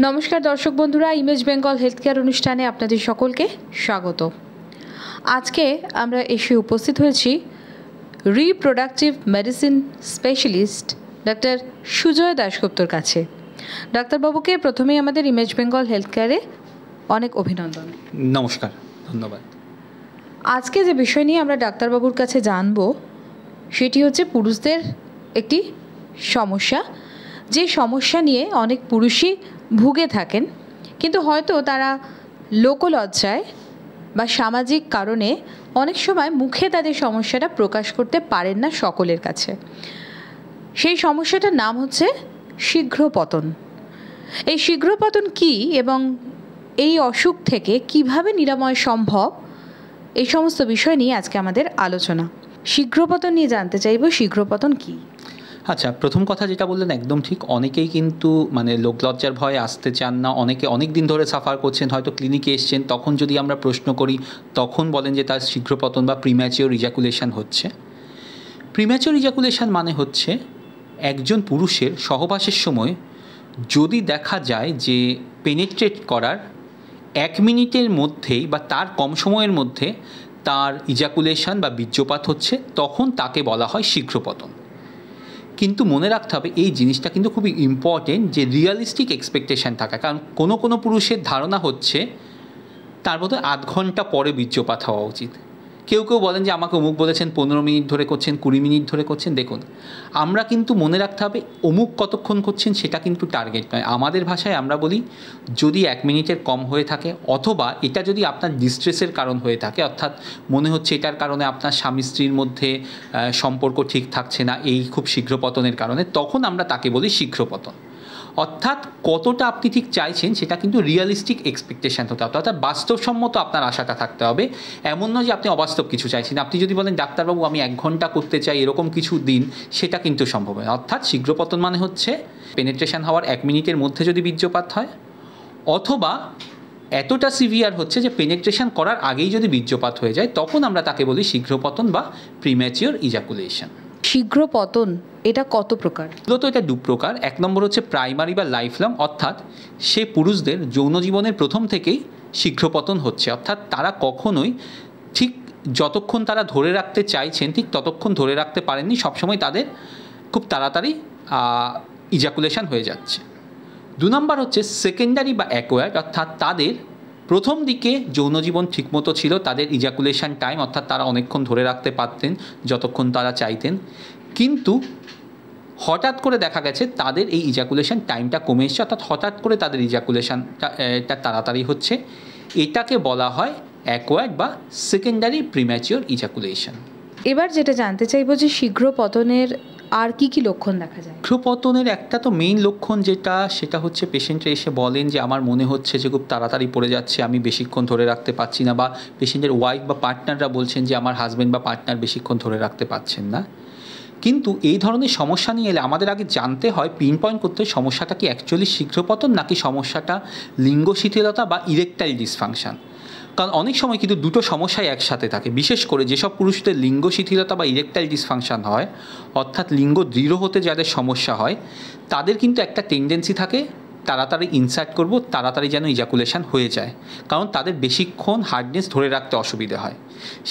नमस्कार दर्शक बंधुरा इमेज बेंगल हेल्थ केयर अनुष्ठाने आपनादेर सकलके स्वागत। आजके आमरा एशे उपस्थित होयेछि reproductive medicine specialist doctor Sujay दासगुप्तर काछे। डॉक्टर बाबूके प्रथमेई आमादेर इमेज बेंगल हेल्थ केयारे अनेक अभिनंदन। नमस्कार, धन्यवाद। आजके जे विषय निये आमरा डॉक्टर बाबूर काछे जानबो सेटी होच्छे पुरुषदेर एकटी समस्या, जे समस्या निये अनेक पुरुषई भुगे थाकेन, किन्तु होयतो तारा लोकलज्जाय बा सामाजिक कारणे अनेक समय मुखे तादेर समस्याटा प्रकाश करते पारेन ना सकलेर काछे। सेई समस्याटार नाम होच्छे शीघ्रपतन। एई शीघ्रपतन कि एबं एई असुख थेके किभाबे निरामय सम्भव, एई समस्त विषय निये आजके आमादेर आलोचना। शीघ्रपतन निये जानते चाइबो, शीघ्रपतन कि? আচ্ছা, প্রথম কথা যেটা বললেন একদম ঠিক। অনেকেই কিন্তু মানে লোকলজ্জার ভয়ে আসতে চান না, অনেকে অনেক দিন ধরে সাফার করছেন, হয়তো ক্লিনিকে এসছেন, তখন যদি আমরা প্রশ্ন করি তখন বলেন যে তার শীঘ্রপতন বা প্রিম্যাচিওর ইজাকুলেশন হচ্ছে। প্রিম্যাচিওর ইজাকুলেশন মানে হচ্ছে একজন পুরুষের সহবাসের সময় যদি দেখা যায় যে পেনিট্রেট করার এক মিনিটের মধ্যেই বা তার কম সময়ের মধ্যে তার ইজাকুলেশন বা বীর্যপাত হচ্ছে, তখন তাকে বলা হয় শীঘ্রপতন। কিন্তু মনে রাখতে হবে এই জিনিসটা কিন্তু খুবই ইম্পর্টেন্ট, যে রিয়ালিস্টিক এক্সপেকটেশান থাকা। কারণ কোনো কোনো পুরুষের ধারণা হচ্ছে তার বোধহয় আধ ঘন্টা পরে বীর্যপাত হওয়া উচিত, কেউ কেউ বলেন যে আমাকে অমুক বলেছেন 15 মিনিট ধরে করছেন, 20 মিনিট ধরে করছেন। দেখুন, আমরা কিন্তু মনে রাখতে হবে অমুক কতক্ষণ করছেন সেটা কিন্তু টার্গেট নয়। আমাদের ভাষায় আমরা বলি যদি 1 মিনিটের কম হয়ে থাকে, অথবা এটা যদি আপনার ডিস্ট্রেসের কারণ হয়ে থাকে, অর্থাৎ মনে হচ্ছে এটার কারণে আপনার স্বামী স্ত্রীর মধ্যে সম্পর্ক ঠিক থাকছে না, এই খুব শীঘ্রপতনের কারণে, তখন আমরা তাকে বলি শীঘ্রপতন। অর্থাৎ কতটা আপনি ঠিক চাইছেন সেটা কিন্তু রিয়ালিস্টিক এক্সপেকটেশান হতে হবে, অর্থাৎ বাস্তবসম্মত আপনার আশাটা থাকতে হবে। এমন নয় যে আপনি অবাস্তব কিছু চাইছেন। আপনি যদি বলেন ডাক্তারবাবু আমি 1 ঘন্টা করতে চাই, এরকম কিছু দিন, সেটা কিন্তু সম্ভব নয়। অর্থাৎ শীঘ্রপতন মানে হচ্ছে পেনিট্রেশন হওয়ার 1 মিনিটের মধ্যে যদি বীর্যপাত হয়, অথবা এতটা সিভিয়ার হচ্ছে যে পেনিট্রেশন করার আগেই যদি বীর্যপাত হয়ে যায়, তখন আমরা তাকে বলি শীঘ্রপতন বা প্রিম্যাচিওর ইজাকুলেশন। শীঘ্রপতন এটা কত প্রকার? মূলত এটা 2 প্রকার। 1 নম্বর হচ্ছে প্রাইমারি বা লাইফলং, অর্থাৎ সে পুরুষদের যৌন জীবনের প্রথম থেকেই শীঘ্রপতন হচ্ছে, অর্থাৎ তারা কখনোই ঠিক যতক্ষণ তারা ধরে রাখতে চাইছেন ঠিক ততক্ষণ ধরে রাখতে পারেননি, সবসময় তাদের খুব তাড়াতাড়ি ইজাকুলেশন হয়ে যাচ্ছে। 2 নম্বর হচ্ছে সেকেন্ডারি বা অ্যাকোয়ার্ড, অর্থাৎ তাদের প্রথম দিকে যৌন জীবন ঠিকমতো ছিল, তাদের ইজাকুলেশন টাইম অর্থাৎ তারা অনেকক্ষণ ধরে রাখতে পারতেন যতক্ষণ তারা চাইতেন, কিন্তু হঠাৎ করে দেখা গেছে তাদের এই ইজাকুলেশন টাইমটা কমে এসছে, অর্থাৎ হঠাৎ করে তাদের ইজাকুলেশনটা তাড়াতাড়ি হচ্ছে, এটাকে বলা হয় অ্যাকোয়ার্ড বা সেকেন্ডারি প্রিম্যাচিওর ইজাকুলেশন। এবার যেটা জানতে চাইব যে শীঘ্রপতনের আর কি কি লক্ষণ দেখা যায়? শীঘ্রপতনের একটা তো মেইন লক্ষণ যেটা, সেটা হচ্ছে পেশেন্টরা এসে বলেন যে আমার মনে হচ্ছে যে খুব তাড়াতাড়ি পড়ে যাচ্ছে, আমি বেশিক্ষণ ধরে রাখতে পারছি না, বা পেশেন্টের ওয়াইফ বা পার্টনাররা বলছেন যে আমার হাজব্যান্ড বা পার্টনার বেশিক্ষণ ধরে রাখতে পারছেন না। কিন্তু এই ধরনের সমস্যা নিয়ে এলে আমাদের আগে জানতে হয়, পিন পয়েন্ট করতে হয় সমস্যাটা কি অ্যাকচুয়ালি শীঘ্রপতন নাকি সমস্যাটা লিঙ্গ শিথিলতা বা ইরেকটাইল ডিসফাংশন। কারণ অনেক সময় কিন্তু দুটো সমস্যাই একসাথে থাকে, বিশেষ করে যেসব পুরুষদের লিঙ্গ শিথিলতা বা ইরেকটাইল ডিসফাংশন হয়, অর্থাৎ লিঙ্গ দৃঢ় হতে যাদের সমস্যা হয়, তাদের কিন্তু একটা টেন্ডেন্সি থাকে তাড়াতাড়ি ইনসার্ট করব, তাড়াতাড়ি যেন ইজাকুলেশন হয়ে যায়, কারণ তাদের বেশিক্ষণ হার্ডনেস ধরে রাখতে অসুবিধে হয়।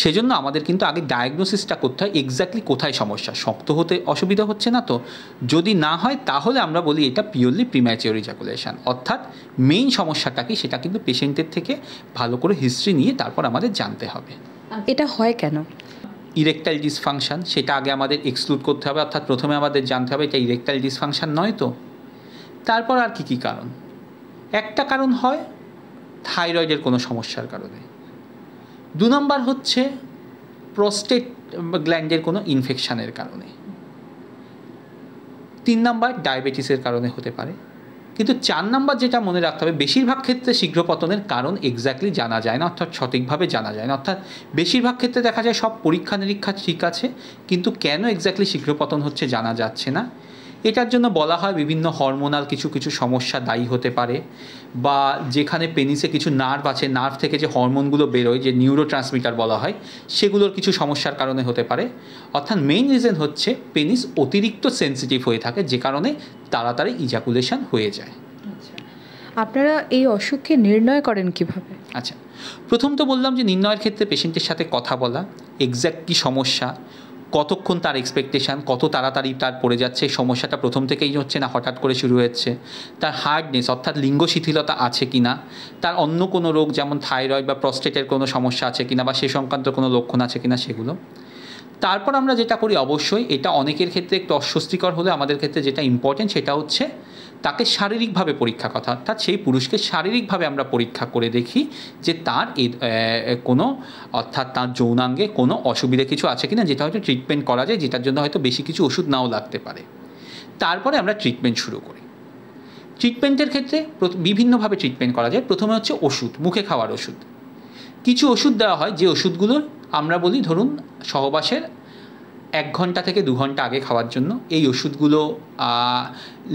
সেজন্য আমাদের কিন্তু আগে ডায়াগনোসিসটা করতে হয় এক্স্যাক্টলি কোথায় সমস্যা, শক্ত হতে অসুবিধা হচ্ছে না তো, যদি না হয় তাহলে আমরা বলি এটা পিওরলি প্রিম্যাচিওর ইজাকুলেশন। অর্থাৎ মেইন সমস্যাটা কি সেটা কিন্তু পেশেন্টের থেকে ভালো করে হিস্ট্রি নিয়ে তারপর আমাদের জানতে হবে। এটা হয় কেন? ইরেকটাইল ডিসফাংশন সেটা আগে আমাদের এক্সক্লুড করতে হবে, অর্থাৎ প্রথমে আমাদের জানতে হবে এটা ইরেকটাইল ডিসফাংশন নয় তো। তারপর আর কি কি কারণ? একটা কারণ হয় থাইরয়েডের কোনো সমস্যার কারণে, 2 নম্বর হচ্ছে প্রোস্টেট গ্ল্যান্ডের কোনো ইনফেকশানের কারণে, 3 নম্বর ডায়াবেটিসের কারণে হতে পারে, কিন্তু 4 নম্বর যেটা মনে রাখতে হবে বেশিরভাগ ক্ষেত্রে শীঘ্রপতনের কারণ এক্স্যাক্টলি জানা যায় না, অর্থাৎ সঠিকভাবে জানা যায় না। অর্থাৎ বেশিরভাগ ক্ষেত্রে দেখা যায় সব পরীক্ষা নিরীক্ষা ঠিক আছে, কিন্তু কেন এক্স্যাক্টলি শীঘ্রপতন হচ্ছে জানা যাচ্ছে না। এটার জন্য বলা হয় বিভিন্ন হরমোনাল কিছু কিছু সমস্যা দায়ী হতে পারে, বা যেখানে পেনিসে কিছু নার্ভ আছে, নার্ভ থেকে যে হরমোনগুলো বেরোয় যে নিউরো ট্রান্সমিটার বলা হয়, সেগুলোর কিছু সমস্যার কারণে হতে পারে। অর্থাৎ মেইন রিজন হচ্ছে পেনিস অতিরিক্ত সেন্সিটিভ হয়ে থাকে, যে কারণে তাড়াতাড়ি ইজাকুলেশন হয়ে যায়। আপনারা এই অসুখকে নির্ণয় করেন কিভাবে? আচ্ছা, প্রথম তো বললাম যে নির্ণয়ের ক্ষেত্রে পেশেন্টের সাথে কথা বলা, এক্স্যাক্ট কী সমস্যা, কতক্ষণ তার এক্সপেকটেশান, কত তাড়াতাড়ি তার পড়ে যাচ্ছে, সমস্যাটা প্রথম থেকেই হচ্ছে না হঠাৎ করে শুরু হচ্ছে, তার হার্ডনেস অর্থাৎ লিঙ্গ শিথিলতা আছে কি না, তার অন্য কোনো রোগ যেমন থাইরয়েড বা প্রস্টেটের কোনো সমস্যা আছে কি না বা সে সংক্রান্ত কোনো লক্ষণ আছে কি না সেগুলো। তারপর আমরা যেটা করি, অবশ্যই এটা অনেকের ক্ষেত্রে একটু অস্বস্তিকর হলে আমাদের ক্ষেত্রে যেটা ইম্পর্টেন্ট সেটা হচ্ছে তাকে শারীরিকভাবে পরীক্ষা করা, অর্থাৎ সেই পুরুষকে শারীরিকভাবে আমরা পরীক্ষা করে দেখি যে তার কোনো অর্থাৎ তার যৌনাঙ্গে কোনো অসুবিধা কিছু আছে কি না, যেটা হয়তো ট্রিটমেন্ট করা যায়, যেটার জন্য হয়তো বেশি কিছু ওষুধ নাও লাগতে পারে। তারপরে আমরা ট্রিটমেন্ট শুরু করি। ট্রিটমেন্টের ক্ষেত্রে বিভিন্নভাবে ট্রিটমেন্ট করা যায়। প্রথমে হচ্ছে ওষুধ, মুখে খাওয়ার ওষুধ। কিছু ওষুধ দেওয়া হয় যে ওষুধগুলোর আমরা বলি ধরুন সহবাসের 1 ঘন্টা থেকে 2 ঘন্টা আগে খাওয়ার জন্য। এই ওষুধগুলো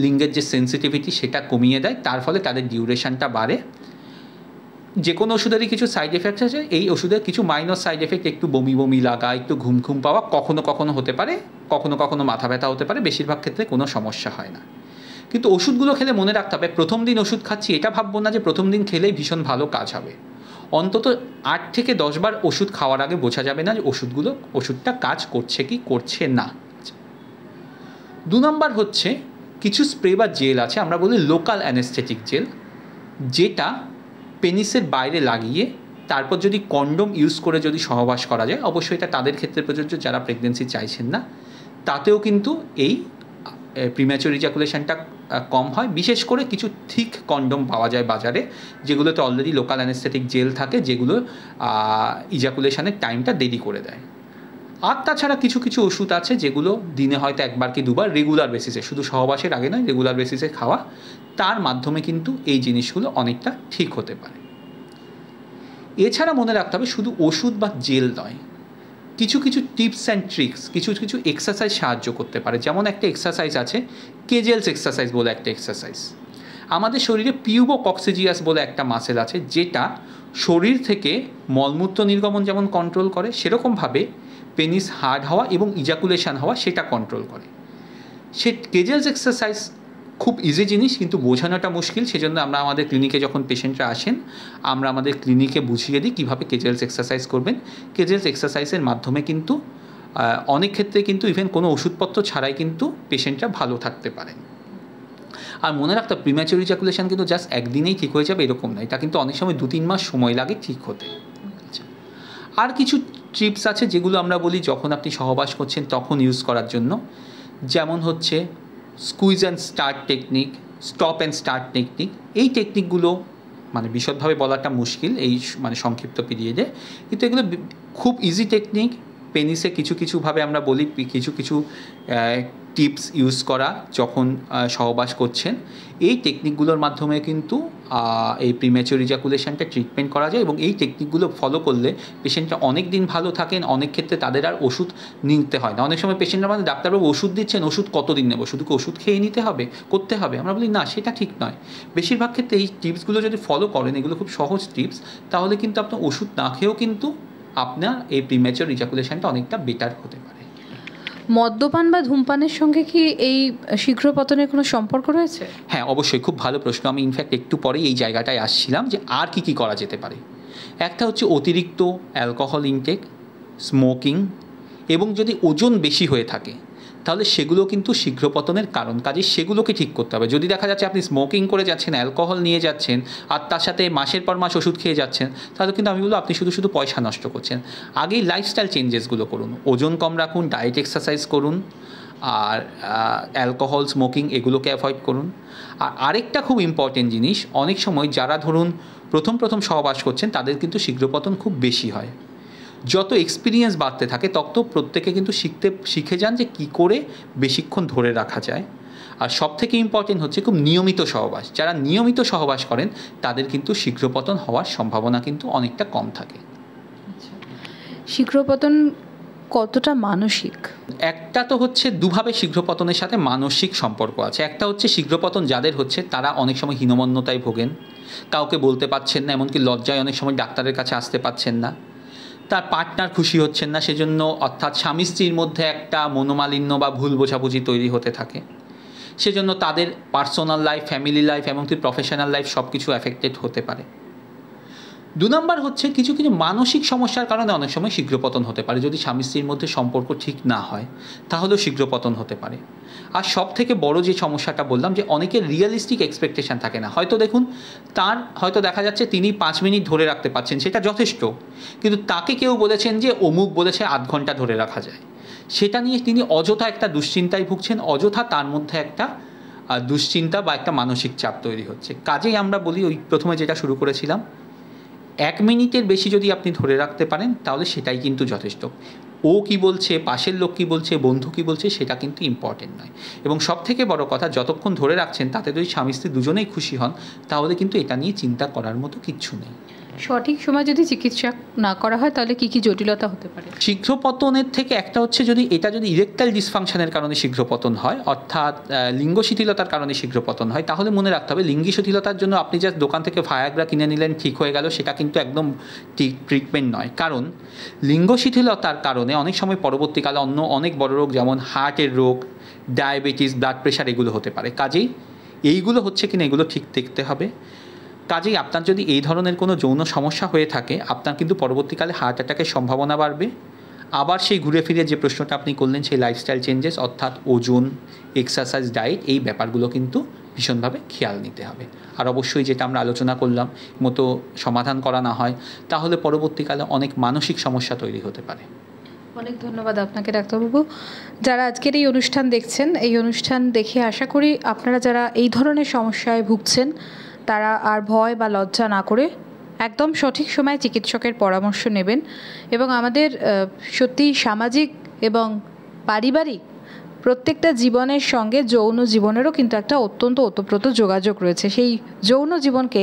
লিঙ্গের যে সেন্সিটিভিটি সেটা কমিয়ে দেয়, তার ফলে তাদের ডিউরেশানটা বাড়ে। যে কোনো ওষুধেরই কিছু সাইড এফেক্ট আছে, এই ওষুধের কিছু মাইনর সাইড এফেক্ট, একটু বমি লাগা, একটু ঘুম পাওয়া কখনো কখনো হতে পারে, কখনো কখনো মাথা ব্যথা হতে পারে, বেশিরভাগ ক্ষেত্রে কোনো সমস্যা হয় না। কিন্তু ওষুধগুলো খেলে মনে রাখতে হবে প্রথম দিন ওষুধ খাচ্ছি এটা ভাববো না যে প্রথম দিন খেলেই ভীষণ ভালো কাজ হবে। অন্তত 8 থেকে 10 বার ওষুধ খাওয়ার আগে বোঝা যাবে না যে ওষুধটা কাজ করছে কি করছে না। 2 নম্বর হচ্ছে কিছু স্প্রে বা জেল আছে, আমরা বলি লোকাল অ্যানেস্থেটিক জেল, যেটা পেনিসের বাইরে লাগিয়ে তারপর যদি কন্ডোম ইউজ করে যদি সহবাস করা যায়, অবশ্যই এটা তাদের ক্ষেত্রে প্রযোজ্য যারা প্রেগনেন্সি চাইছেন না, তাতেও কিন্তু এই প্রিম্যাচিউর ইজাকুলেশনটা কম হয়। বিশেষ করে কিছু থিক কন্ডোম পাওয়া যায় বাজারে, যেগুলোতে অলরেডি লোকাল অ্যানেস্থেটিক জেল থাকে, যেগুলো ইজাকুলেশনের টাইমটা দেরি করে দেয়। আর তাছাড়া কিছু ওষুধ আছে যেগুলো দিনে হয়তো 1 বার কি 2 বার রেগুলার বেসিসে, শুধু সহবাসের আগে নয়, রেগুলার বেসিসে খাওয়া, তার মাধ্যমে কিন্তু এই জিনিসগুলো অনেকটা ঠিক হতে পারে। এছাড়া মনে রাখতে হবে শুধু ওষুধ বা জেল নয়, কিছু টিপস অ্যান্ড ট্রিক্স, কিছু এক্সারসাইজ সাহায্য করতে পারে। যেমন একটা এক্সারসাইজ আছে কেজেলস এক্সারসাইজ বলে একটা এক্সারসাইজ। আমাদের শরীরে পিউবোকক্সিজিয়াস বলে একটা মাসেল আছে, যেটা শরীর থেকে মলমূত্র নির্গমন যেমন কন্ট্রোল করে, সেরকমভাবে পেনিস হার্ড হওয়া এবং ইজাকুলেশান হওয়া সেটা কন্ট্রোল করে। সে কেজেলস এক্সারসাইজ খুব ইজি জিনিস, কিন্তু বোঝানোটা মুশকিল। সেজন্য আমরা আমাদের ক্লিনিকে যখন পেশেন্টরা আসেন আমরা আমাদের ক্লিনিকে বুঝিয়ে দিই কীভাবে কেজেলস এক্সারসাইজ করবেন। কেজেলস এক্সারসাইজের মাধ্যমে কিন্তু অনেক ক্ষেত্রে কিন্তু ইভেন কোনো ওষুধপত্র ছাড়াই কিন্তু পেশেন্টরা ভালো থাকতে পারেন। আর মনে রাখতে প্রিম্যাচিউর ইজাকুলেশন কিন্তু জাস্ট একদিনেই ঠিক হয়ে যাবে এরকম না, এটা কিন্তু অনেক সময় 2-3 মাস সময় লাগে ঠিক হতে। আর কিছু টিপস আছে যেগুলো আমরা বলি যখন আপনি সহবাস করছেন তখন ইউজ করার জন্য, যেমন হচ্ছে squeeze and start technique, stop and start technique. এই টেকনিকগুলো মানে বিশদভাবে বলাটা মুশকিল এই মানে সংক্ষিপ্ত পিরিয়ডে, কিন্তু এগুলো খুব ইজি টেকনিক। পেনিসে কিছুভাবে আমরা বলি কিছু টিপস ইউজ করা যখন সহবাস করছেন, এই টেকনিকগুলোর মাধ্যমে কিন্তু এই প্রিম্যাচিউর ইজাকুলেশনটা ট্রিটমেন্ট করা যায়। এবং এই টেকনিকগুলো ফলো করলে পেশেন্টরা অনেক দিন ভালো থাকেন, অনেক ক্ষেত্রে তাদের আর ওষুধ নিতে হয় না। অনেক সময় পেশেন্টরা মানে ডাক্তারবাবু ওষুধ দিচ্ছেন, ওষুধ কতদিন নেব, শুধু কি ওষুধ খেয়ে নিতে হবে করতে হবে? আমরা বলি না, সেটা ঠিক নয়। বেশিরভাগ ক্ষেত্রে এই টিপসগুলো যদি ফলো করেন, এগুলো খুব সহজ টিপস, তাহলে কিন্তু আপনার ওষুধ না খেয়েও কিন্তু আপনার এই প্রিম্যাচিউর ইজাকুলেশনটা অনেকটা বেটার হতে পারে। মদ্যপান বা ধূমপানের সঙ্গে কি এই শীঘ্র পতনের কোনো সম্পর্ক রয়েছে? হ্যাঁ, অবশ্যই, খুব ভালো প্রশ্ন। আমি ইনফ্যাক্ট একটু পরেই এই জায়গাটায় আসছিলাম যে আর কি করা যেতে পারে। একটা হচ্ছে অতিরিক্ত অ্যালকোহল ইনটেক, স্মোকিং, এবং যদি ওজন বেশি হয়ে থাকে তাহলে সেগুলো কিন্তু শীঘ্র পতনের কারণ, কাজে সেগুলোকে ঠিক করতে হবে। যদি দেখা যাচ্ছে আপনি স্মোকিং করে যাচ্ছেন, অ্যালকোহল নিয়ে যাচ্ছেন, আর তার সাথে মাসের পর মাস ওষুধ খেয়ে যাচ্ছেন, তাহলে কিন্তু আমি বলবো আপনি শুধু পয়সা নষ্ট করছেন। আগেই লাইফস্টাইল চেঞ্জেসগুলো করুন, ওজন কম রাখুন, ডায়েট এক্সারসাইজ করুন, আর অ্যালকোহল, স্মোকিং এগুলোকে অ্যাভয়েড করুন। আর আরেকটা খুব ইম্পর্টেন্ট জিনিস, অনেক সময় যারা ধরুন প্রথম সহবাস করছেন তাদের কিন্তু শীঘ্র পতন খুব বেশি হয়। যত এক্সপিরিয়েন্স বাড়তে থাকে তত প্রত্যেকে কিন্তু শিখে যান যে কী করে বেশিক্ষণ ধরে রাখা যায়। আর সবথেকে ইম্পর্টেন্ট হচ্ছে খুব নিয়মিত সহবাস। যারা নিয়মিত সহবাস করেন তাদের কিন্তু শীঘ্রপতন হওয়ার সম্ভাবনা কিন্তু অনেকটা কম থাকে। শীঘ্রপতন কতটা মানসিক? একটা তো হচ্ছে দুভাবে শীঘ্রপতনের সাথে মানসিক সম্পর্ক আছে। একটা হচ্ছে শীঘ্রপতন যাদের হচ্ছে তারা অনেক সময় হীনমন্যতায় ভোগেন, কাউকে বলতে পারছেন না, এমনকি লজ্জায় অনেক সময় ডাক্তারের কাছে আসতে পারছেন না, তার পার্টনার খুশি হচ্ছেন না, সেজন্য অর্থাৎ স্বামী স্ত্রীর মধ্যে একটা মনোমালিন্য বা ভুল বোঝাবুঝি তৈরি হতে থাকে। सेजोन्नो तादेर पार्सोनल लाइफ फैमिली लाइफ एमनकी प्रफेशनल लाइफ सबकिछु एफेक्टेड होते पारे। दो नम्बर होच्छे किछु किछु मानसिक समस्यार कारणे अनेक समय शीघ्रपतन होते पारे, यदि स्वामी स्त्रीर मध्ये सम्पर्क ठीक ना हय ताहले शीघ्रपतन होते पारे। और सबथेके बड़ो जे समस्याटा बोललाम जे अनेकेर रियलिस्टिक एक्सपेक्टेशन थाके ना, हयतो देखुन तार हयतो देखा जाच्छे तिनि 5 मिनिट धरे राखते पारछेन सेटा यथेष्ट, किन्तु ताके केउ बोलेछेन जे अमुक बोलेछे आध घंटा धरे राखा जाय, सेटा निये तिनि अजथा एकटा दुश्चिंताय भुगछेन, अजथा तार मध्ये एकटा दुश्चिंता बा एकटा मानसिक चाप तैरि होच्छे। काजेई आमरा बोली ओई प्रथमे जेटा शुरू करेछिलाम एक मिनिटेर बेशी यदि आपनि धरे राखते पारेन ताहले सेटाई किन्तु यथेष्ट। ओ कि बोलछे, पाशेर लोक कि बोलछे, बंधु कि बोलछे सेटा किन्तु इम्पोर्टेंट नय, एबं सबथेके बड़ो कथा जतक्षण धरे राखछेन ताते दुई स्वामी स्त्री दुजोनेई खुशी हन ताहले किन्तु एटा निये चिंता करार मतो किच्छु नेई। সঠিক সময় যদি চিকিৎসা না করা হয় তাহলে কি কি জটিলতা হতে পারে? শীঘ্রপতনের থেকে একটা হচ্ছে যদি এটা যদি ইরেকটাইল ডিসফাংশনের কারণে শীঘ্রপতন হয়, অর্থাৎ লিঙ্গ শিথিলতার কারণে শীঘ্রপতন হয়, তাহলে মনে রাখতে হবে লিঙ্গ শিথিলতার জন্য আপনি জাস্ট দোকান থেকে ভায়াগ্রা কিনে নিলেন ঠিক হয়ে গেল সেটা কিন্তু একদম ঠিক ট্রিটমেন্ট নয়। কারণ লিঙ্গ শিথিলতার কারণে অনেক সময় পরবর্তীকালে অন্য অনেক বড় রোগ যেমন হার্টের রোগ, ডায়াবেটিস, ব্লাড প্রেশার এগুলো হতে পারে। কাজেই এইগুলো হচ্ছে কিনা এগুলো ঠিক দেখতে হবে। কাজেই আপনার যদি এই ধরনের কোনো যৌন সমস্যা হয়ে থাকে আপনার কিন্তু পরবর্তীকালে হার্ট অ্যাটাকের সম্ভাবনা বাড়বে। আবার সেই ঘুরে ফিরে যে প্রশ্নটা আপনি করলেন সেই লাইফস্টাইল চেঞ্জেস অর্থাৎ ওজন, এক্সারসাইজ, ডায়েট এই ব্যাপারগুলো কিন্তু ভীষণভাবে খেয়াল নিতে হবে। আর অবশ্যই যেটা আমরা আলোচনা করলাম মতো সমাধান করা না হয় তাহলে পরবর্তীকালে অনেক মানসিক সমস্যা তৈরি হতে পারে। অনেক ধন্যবাদ আপনাকে ডাক্তারবাবু। যারা আজকের এই অনুষ্ঠান দেখছেন, এই অনুষ্ঠান দেখে আশা করি আপনারা যারা এই ধরনের সমস্যায় ভুগছেন তারা আর ভয় বা লজ্জা না করে একদম সঠিক সময়ে চিকিৎসকের পরামর্শ নেবেন এবং আমাদের সত্যি সামাজিক এবং পারিবারিক প্রত্যেকটা জীবনের সঙ্গে যৌন জীবনেরও কিন্তু একটা অত্যন্ত ওতপ্রোত যোগাযোগ রয়েছে। সেই যৌন জীবনকে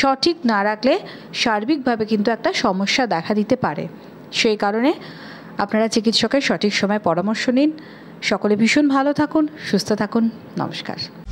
সঠিক না রাখলে সার্বিকভাবে কিন্তু একটা সমস্যা দেখা দিতে পারে। সেই কারণে আপনারা চিকিৎসকের সঠিক সময়ে পরামর্শ নিন। সকলে ভীষণ ভালো থাকুন, সুস্থ থাকুন। নমস্কার।